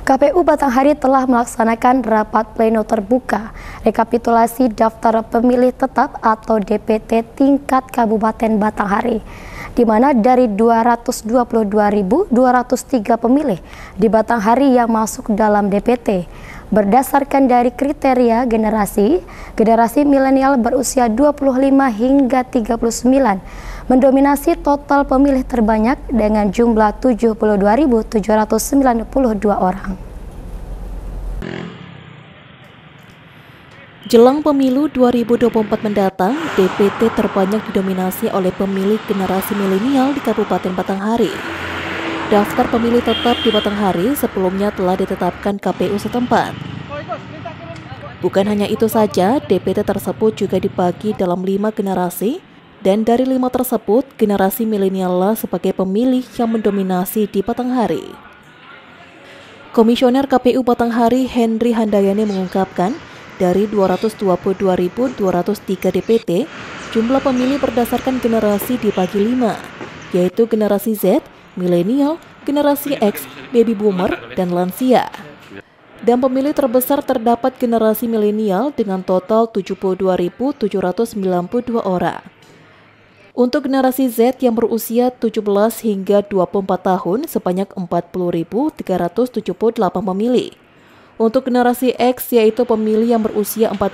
KPU Batanghari telah melaksanakan rapat pleno terbuka rekapitulasi daftar pemilih tetap atau DPT tingkat Kabupaten Batanghari, di mana dari 222.203 pemilih di Batanghari yang masuk dalam DPT. Berdasarkan dari kriteria generasi milenial berusia 25 hingga 39 mendominasi total pemilih terbanyak dengan jumlah 72.792 orang. Jelang pemilu 2024 mendatang, DPT terbanyak didominasi oleh pemilih generasi milenial di Kabupaten Batanghari. Daftar pemilih tetap di Batanghari sebelumnya telah ditetapkan KPU setempat. Bukan hanya itu saja, DPT tersebut juga dibagi dalam 5 generasi, dan dari 5 tersebut, generasi milenial sebagai pemilih yang mendominasi di Batanghari. Komisioner KPU Batanghari Hendri Handayani mengungkapkan, dari 222.203 DPT, jumlah pemilih berdasarkan generasi dibagi 5, yaitu generasi Z, milenial, generasi X, baby boomer, dan lansia. Dan pemilih terbesar terdapat generasi milenial dengan total 72.792 orang. Untuk generasi Z yang berusia 17 hingga 24 tahun sebanyak 40.378 pemilih. Untuk generasi X, yaitu pemilih yang berusia 40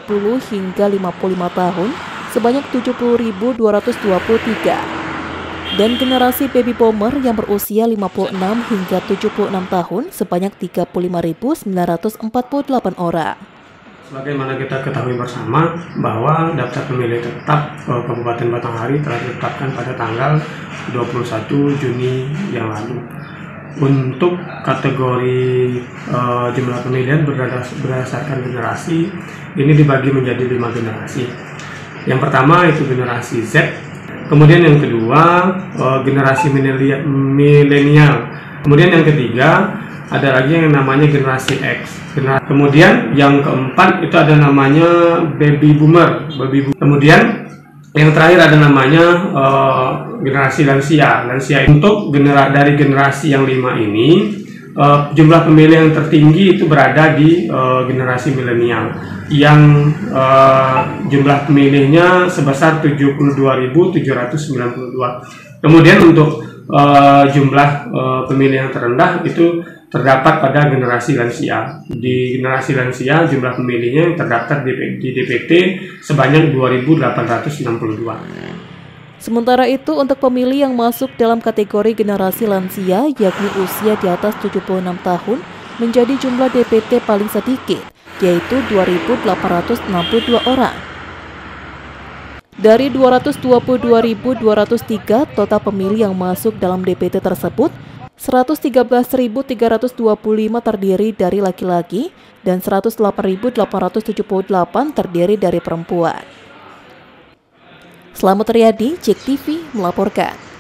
hingga 55 tahun, sebanyak 70.223. Dan generasi baby boomer yang berusia 56 hingga 76 tahun, sebanyak 35.948 orang. Sebagaimana kita ketahui bersama bahwa daftar pemilih tetap Kabupaten Batanghari telah ditetapkan pada tanggal 21 Juni yang lalu. Untuk kategori jumlah pemilihan berdasarkan generasi, ini dibagi menjadi 5 generasi. Yang pertama itu generasi Z, kemudian yang kedua generasi milenial, kemudian yang ketiga ada lagi yang namanya generasi X, kemudian yang keempat itu ada namanya baby boomer, kemudian yang terakhir ada namanya generasi lansia. Untuk dari generasi yang 5 ini, jumlah pemilih yang tertinggi itu berada di generasi milenial, yang jumlah pemilihnya sebesar 72.792. Kemudian untuk jumlah pemilih yang terendah itu terdapat pada generasi lansia. Di generasi lansia, jumlah pemilihnya yang terdaftar di DPT sebanyak 2.862. Sementara itu, untuk pemilih yang masuk dalam kategori generasi lansia, yakni usia di atas 76 tahun, menjadi jumlah DPT paling sedikit, yaitu 2.862 orang. Dari 222.203 total pemilih yang masuk dalam DPT tersebut, 113.325 terdiri dari laki-laki dan 108.878 terdiri dari perempuan. Slamet Riyadi, JAMBI TV melaporkan.